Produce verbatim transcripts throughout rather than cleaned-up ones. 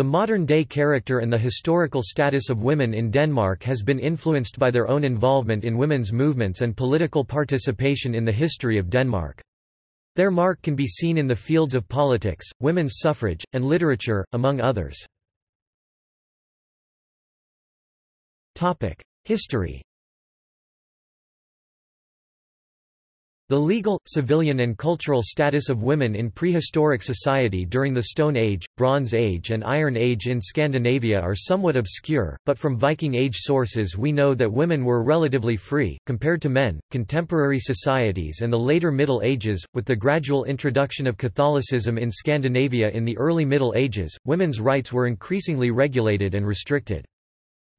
The modern-day character and the historical status of women in Denmark has been influenced by their own involvement in women's movements and political participation in the history of Denmark. Their mark can be seen in the fields of politics, women's suffrage, and literature, among others. History. The legal, civilian and cultural status of women in prehistoric society during the Stone Age, Bronze Age and Iron Age in Scandinavia are somewhat obscure, but from Viking Age sources we know that women were relatively free, compared to men. Contemporary societies and the later Middle Ages, with the gradual introduction of Catholicism in Scandinavia in the early Middle Ages, women's rights were increasingly regulated and restricted.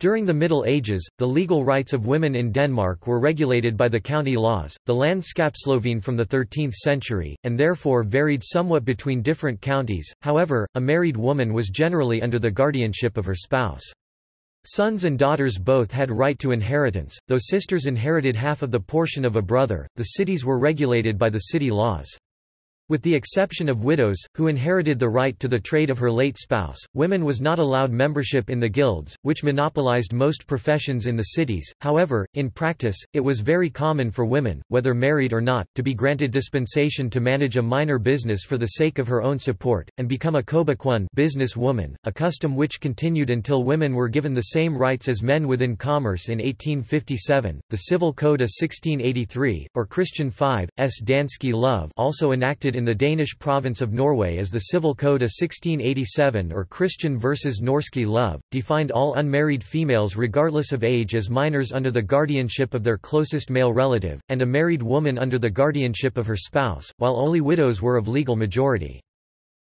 During the Middle Ages, the legal rights of women in Denmark were regulated by the county laws, the landskabslovene from the thirteenth century, and therefore varied somewhat between different counties. However, a married woman was generally under the guardianship of her spouse. Sons and daughters both had right to inheritance, though sisters inherited half of the portion of a brother. The cities were regulated by the city laws. With the exception of widows, who inherited the right to the trade of her late spouse, women was not allowed membership in the guilds, which monopolized most professions in the cities. However, in practice, it was very common for women, whether married or not, to be granted dispensation to manage a minor business for the sake of her own support, and become a kobequon businesswoman, a custom which continued until women were given the same rights as men within commerce in eighteen fifty-seven. The Civil Code of sixteen eighty-three, or Christian five s Danske Lov, also enacted in in the Danish province of Norway as the Civil Code of sixteen eighty-seven or Christian versus Norske Lov, defined all unmarried females regardless of age as minors under the guardianship of their closest male relative, and a married woman under the guardianship of her spouse, while only widows were of legal majority.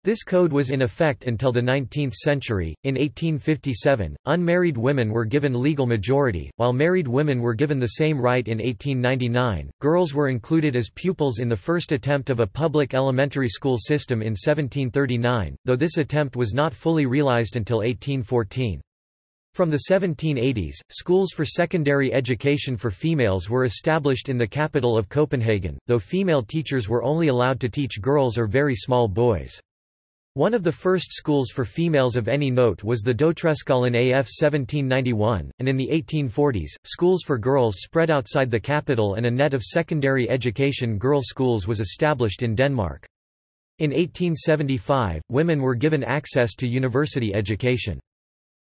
This code was in effect until the nineteenth century. In eighteen fifty-seven, unmarried women were given legal majority, while married women were given the same right in eighteen ninety-nine. Girls were included as pupils in the first attempt of a public elementary school system in seventeen thirty-nine, though this attempt was not fully realized until eighteen fourteen. From the seventeen eighties, schools for secondary education for females were established in the capital of Copenhagen, though female teachers were only allowed to teach girls or very small boys. One of the first schools for females of any note was the Dotterskolen af seventeen ninety-one, and in the eighteen forties, schools for girls spread outside the capital and a net of secondary education girl schools was established in Denmark. In eighteen seventy-five, women were given access to university education.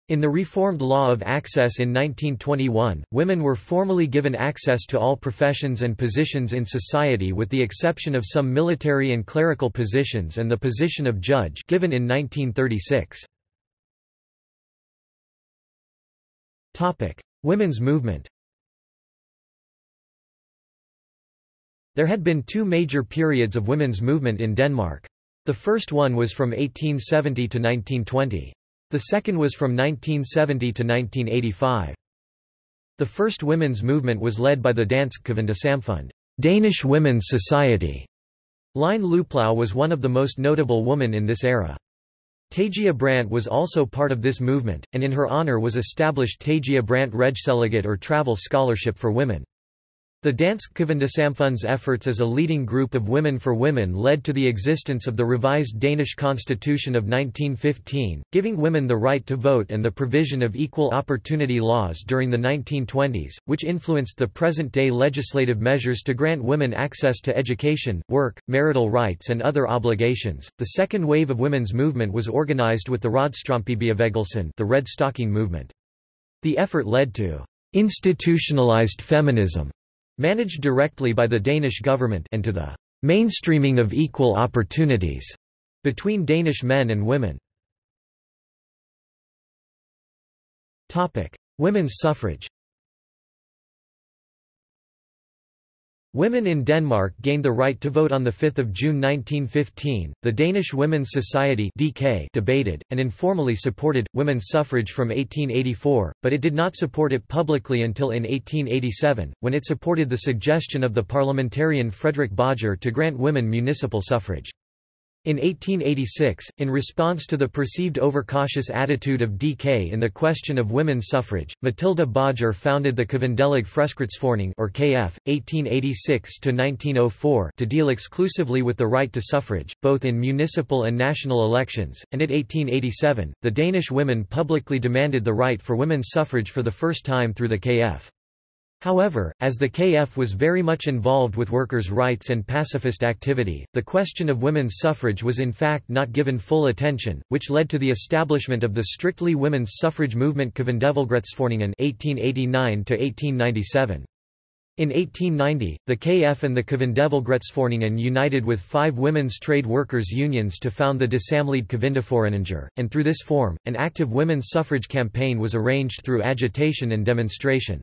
In the reformed law of access in nineteen twenty-one, women were formally given access to all professions and positions in society with the exception of some military and clerical positions and the position of judge given in nineteen thirty-six. Topic: Women's movement. There had been two major periods of women's movement in Denmark. The first one was from eighteen seventy to nineteen twenty. The second was from nineteen seventy to nineteen eighty-five. The first women's movement was led by the Dansk Kvindesamfund, Danish Women's Society. Line Luplau was one of the most notable women in this era. Tagea Brandt was also part of this movement, and in her honor was established Tagea Brandt Redseligat or Travel Scholarship for Women. The Dansk Kvindesamfund's efforts as a leading group of women for women led to the existence of the revised Danish Constitution of nineteen fifteen, giving women the right to vote and the provision of equal opportunity laws during the nineteen twenties, which influenced the present-day legislative measures to grant women access to education, work, marital rights and other obligations. The second wave of women's movement was organized with the rodstrømpebevægelsen, the red stocking movement. The effort led to institutionalized feminism, managed directly by the Danish government, and to the mainstreaming of equal opportunities between Danish men and women. Topic: Women's suffrage. Women in Denmark gained the right to vote on the fifth of June nineteen fifteen. The Danish Women's Society (D K) debated and informally supported women's suffrage from eighteen eighty-four, but it did not support it publicly until in eighteen eighty-seven, when it supported the suggestion of the parliamentarian Frederick Bodger to grant women municipal suffrage. In eighteen eighty-six, in response to the perceived overcautious attitude of D K in the question of women's suffrage, Matilda Bodger founded the Kvindelige Fruekredsforning or K F, eighteen eighty-six to nineteen oh four, to deal exclusively with the right to suffrage, both in municipal and national elections, and at eighteen eighty-seven, the Danish women publicly demanded the right for women's suffrage for the first time through the K F. However, as the K F was very much involved with workers' rights and pacifist activity, the question of women's suffrage was in fact not given full attention, which led to the establishment of the strictly women's suffrage movement Kvindevågretsforeningen eighteen eighty-nine to eighteen ninety-seven. In eighteen ninety, the K F and the Kvindevågretsforeningen united with five women's trade workers' unions to found the Desamlede Kvindeforeninger, and through this form, an active women's suffrage campaign was arranged through agitation and demonstration.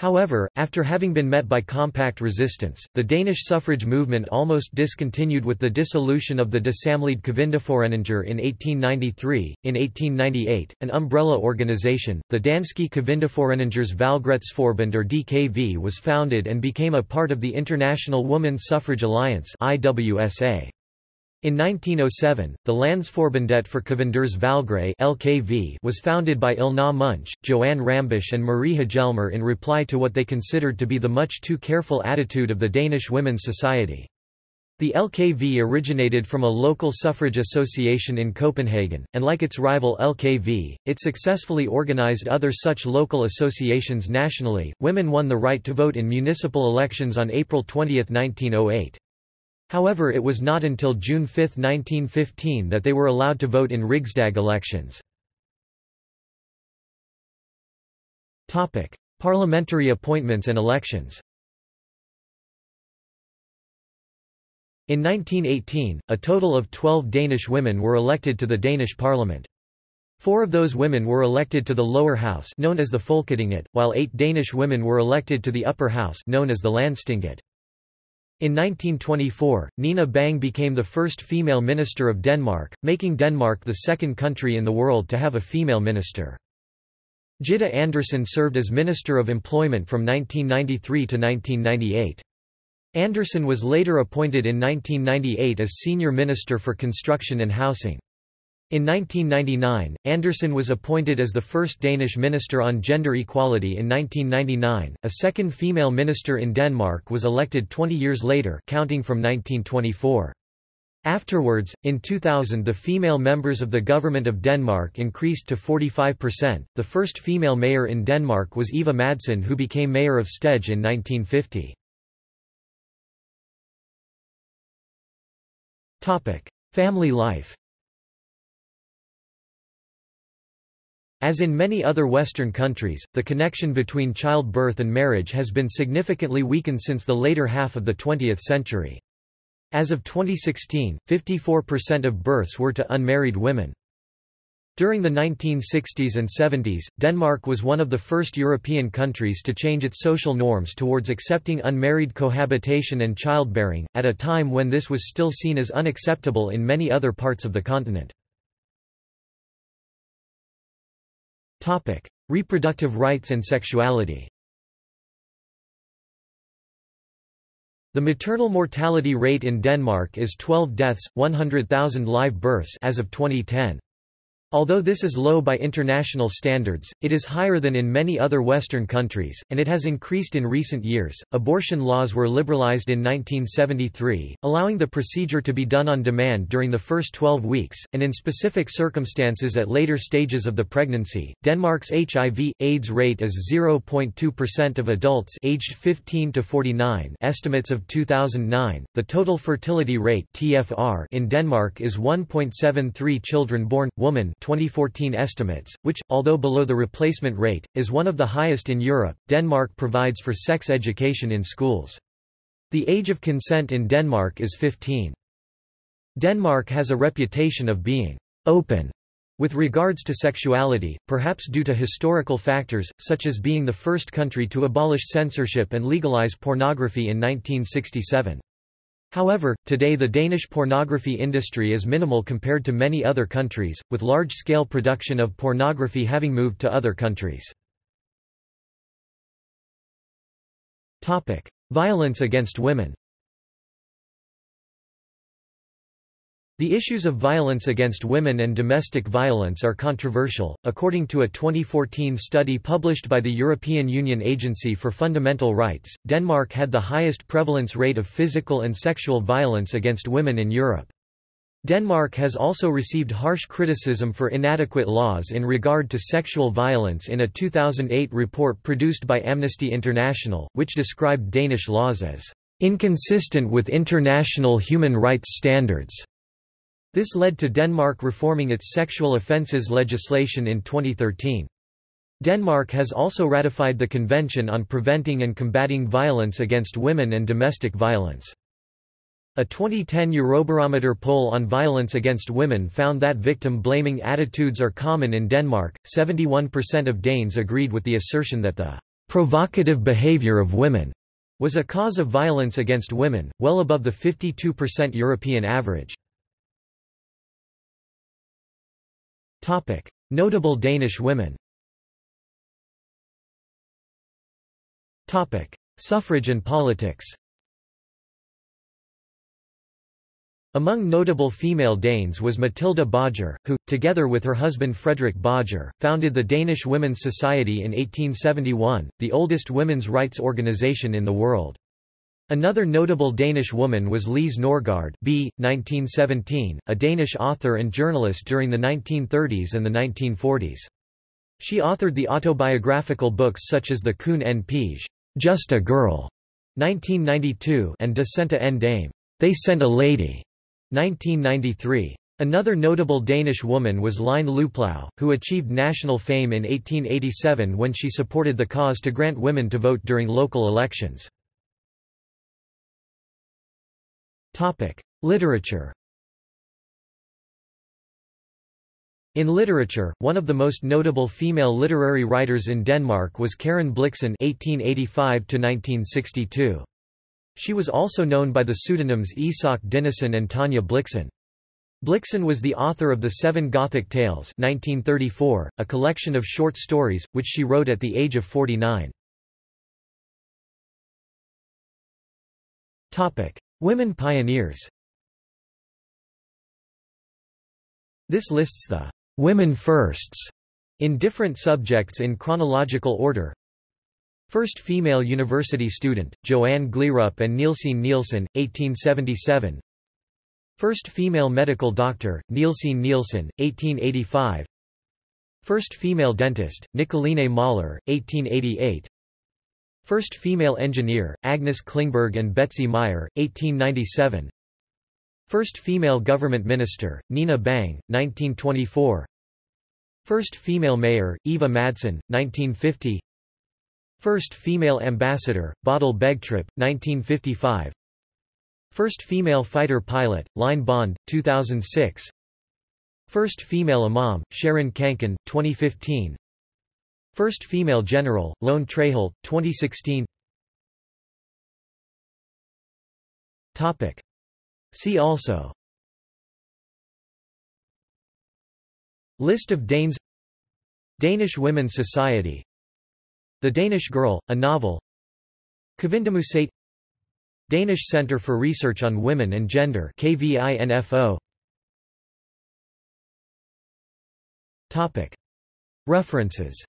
However, after having been met by compact resistance, the Danish suffrage movement almost discontinued with the dissolution of the Desamlede Kvindeforeninger in eighteen ninety-three. In eighteen ninety-eight, an umbrella organization, the Danske Kvindeforeninger's Valgretsforbund or D K V, was founded and became a part of the International Women's Suffrage Alliance (I W S A). In nineteen oh seven, the Landsforbundet for Kvinders Valgre (L K V) was founded by Ilna Munch, Joanne Rambisch and Marie Hjelmer in reply to what they considered to be the much too careful attitude of the Danish women's society. The L K V originated from a local suffrage association in Copenhagen, and like its rival L K V, it successfully organized other such local associations nationally. Women won the right to vote in municipal elections on April twentieth nineteen oh eight. However, it was not until June fifth nineteen fifteen that they were allowed to vote in Rigsdag elections. Topic: Parliamentary appointments and elections. In nineteen eighteen, a total of twelve Danish women were elected to the Danish parliament. Four of those women were elected to the lower house, known as the Folketinget, while eight Danish women were elected to the upper house, known as the Landstinget. In nineteen twenty-four, Nina Bang became the first female minister of Denmark, making Denmark the second country in the world to have a female minister. Jida Andersen served as Minister of Employment from nineteen ninety-three to nineteen ninety-eight. Andersen was later appointed in nineteen ninety-eight as Senior Minister for Construction and Housing. In nineteen ninety-nine, Andersen was appointed as the first Danish minister on gender equality in nineteen ninety-nine. A second female minister in Denmark was elected twenty years later, counting from nineteen twenty-four. Afterwards, in two thousand, the female members of the government of Denmark increased to forty-five percent. The first female mayor in Denmark was Eva Madsen, who became mayor of Stege in nineteen fifty. Topic: Family life. As in many other Western countries, the connection between childbirth and marriage has been significantly weakened since the later half of the twentieth century. As of twenty sixteen, fifty-four percent of births were to unmarried women. During the nineteen sixties and seventies, Denmark was one of the first European countries to change its social norms towards accepting unmarried cohabitation and childbearing, at a time when this was still seen as unacceptable in many other parts of the continent. Topic: Reproductive rights and sexuality. The maternal mortality rate in Denmark is twelve deaths, one hundred thousand live births as of twenty ten. Although this is low by international standards, it is higher than in many other Western countries, and it has increased in recent years. Abortion laws were liberalized in nineteen seventy-three, allowing the procedure to be done on demand during the first twelve weeks, and in specific circumstances at later stages of the pregnancy. Denmark's H I V/AIDS rate is zero point two percent of adults aged fifteen to forty-nine. Estimates of two thousand nine, the total fertility rate (T F R) in Denmark is one point seven three children born woman. twenty fourteen estimates, which, although below the replacement rate, is one of the highest in Europe. Denmark provides for sex education in schools. The age of consent in Denmark is fifteen. Denmark has a reputation of being open with regards to sexuality, perhaps due to historical factors, such as being the first country to abolish censorship and legalize pornography in nineteen sixty-seven. However, today the Danish pornography industry is minimal compared to many other countries, with large-scale production of pornography having moved to other countries. Violence against women. The issues of violence against women and domestic violence are controversial, according to a twenty fourteen study published by the European Union Agency for Fundamental Rights. Denmark had the highest prevalence rate of physical and sexual violence against women in Europe. Denmark has also received harsh criticism for inadequate laws in regard to sexual violence in a two thousand eight report produced by Amnesty International, which described Danish laws as inconsistent with international human rights standards. This led to Denmark reforming its sexual offences legislation in twenty thirteen. Denmark has also ratified the Convention on Preventing and Combating Violence Against Women and Domestic Violence. A twenty ten Eurobarometer poll on violence against women found that victim-blaming attitudes are common in Denmark. seventy-one percent of Danes agreed with the assertion that the provocative behaviour of women was a cause of violence against women, well above the fifty-two percent European average. Topic: Notable Danish women. Topic: Suffrage and politics. Among notable female Danes was Matilda Bodger, who, together with her husband Frederick Bodger, founded the Danish Women's Society in eighteen seventy-one, the oldest women's rights organization in the world. Another notable Danish woman was Lise Norgard, b. nineteen seventeen, a Danish author and journalist during the nineteen thirties and the nineteen forties. She authored the autobiographical books such as The Kun en Pige, Just a Girl, nineteen ninety-two, and De Sendte en Dame, They Sent a Lady, nineteen ninety-three. Another notable Danish woman was Line Luplau, who achieved national fame in eighteen eighty-seven when she supported the cause to grant women to vote during local elections. Literature. In literature, one of the most notable female literary writers in Denmark was Karen Blixen (eighteen eighty-five to nineteen sixty-two). She was also known by the pseudonyms Isak Dinesen and Tanya Blixen. Blixen was the author of The Seven Gothic Tales (nineteen thirty-four), a collection of short stories, which she wrote at the age of forty-nine. Women pioneers. This lists the women firsts in different subjects in chronological order. First female university student, Joanne Glierup and Nielsen Nielsen, eighteen seventy-seven. First female medical doctor, Nielsen Nielsen, eighteen eighty-five. First female dentist, Nicoline Mahler, eighteen eighty-eight. First female engineer, Agnes Klingberg and Betsy Meyer, eighteen ninety-seven. First female government minister, Nina Bang, nineteen twenty-four. First female mayor, Eva Madsen, nineteen fifty. First female ambassador, Bodel Begtrup, nineteen fifty-five. First female fighter pilot, Line Bond, two thousand six. First female imam, Sharon Kankin, twenty fifteen. First female general, Lone Treholt, twenty sixteen. Topic. See also: List of Danes, Danish Women's Society, The Danish Girl, a novel, Kvindemuseet, Danish Center for Research on Women and Gender (K V I N F O). Topic. References.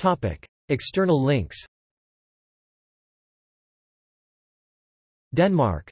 Topic. External links. Denmark.